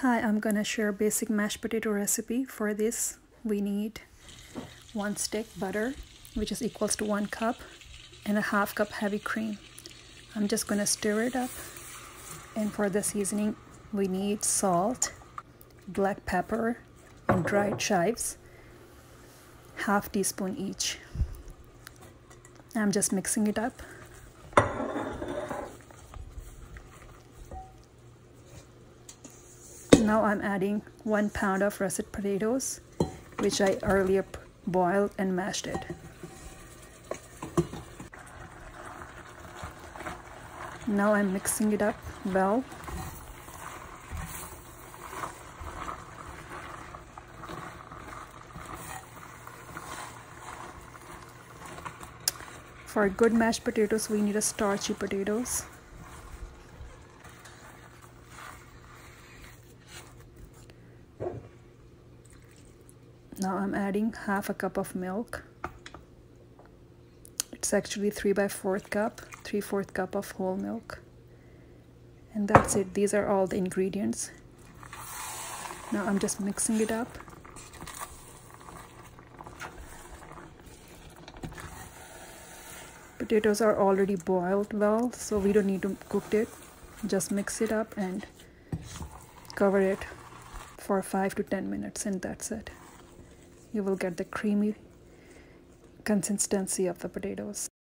Hi, I'm gonna share basic mashed potato recipe. For this we need 1 stick butter, which is equals to 1 cup, and 1/2 cup heavy cream. I'm just gonna stir it up. And for the seasoning we need salt, black pepper, and dried chives, 1/2 teaspoon each. I'm just mixing it up. Now I'm adding 1 pound of russet potatoes, which I earlier boiled and mashed it. Now I'm mixing it up well. For good mashed potatoes, we need starchy potatoes. Now I'm adding 1/2 cup of milk. It's actually 3/4 cup of whole milk. And that's it. These are all the ingredients. Now I'm just mixing it up. Potatoes are already boiled well, so we don't need to cook it. Just mix it up and cover it for 5 to 10 minutes, and that's it. You will get the creamy consistency of the potatoes.